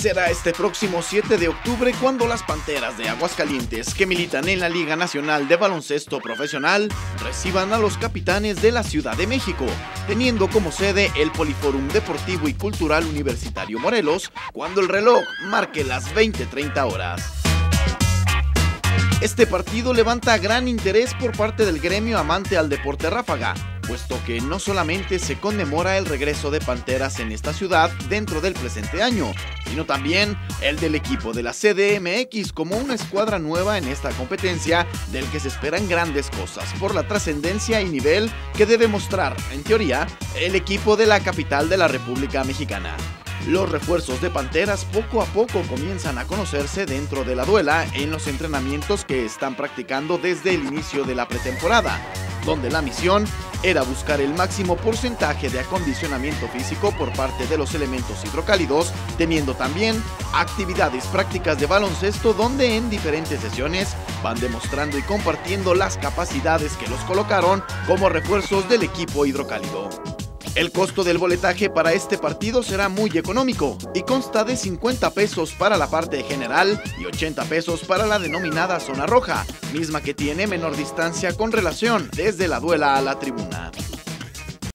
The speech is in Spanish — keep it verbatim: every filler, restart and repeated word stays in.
será este próximo siete de octubre cuando las Panteras de Aguascalientes, que militan en la Liga Nacional de Baloncesto Profesional, reciban a los Capitanes de la Ciudad de México, teniendo como sede el Poliforum Deportivo y Cultural Universitario Morelos, cuando el reloj marque las veinte treinta horas. Este partido levanta gran interés por parte del gremio amante al deporte ráfaga, puesto que no solamente se conmemora el regreso de Panteras en esta ciudad dentro del presente año, sino también el del equipo de la C D M X como una escuadra nueva en esta competencia del que se esperan grandes cosas por la trascendencia y nivel que debe mostrar, en teoría, el equipo de la capital de la República Mexicana. Los refuerzos de Panteras poco a poco comienzan a conocerse dentro de la duela en los entrenamientos que están practicando desde el inicio de la pretemporada, donde la misión era buscar el máximo porcentaje de acondicionamiento físico por parte de los elementos hidrocálidos, teniendo también actividades prácticas de baloncesto donde en diferentes sesiones van demostrando y compartiendo las capacidades que los colocaron como refuerzos del equipo hidrocálido. El costo del boletaje para este partido será muy económico y consta de cincuenta pesos para la parte general y ochenta pesos para la denominada zona roja, misma que tiene menor distancia con relación desde la duela a la tribuna.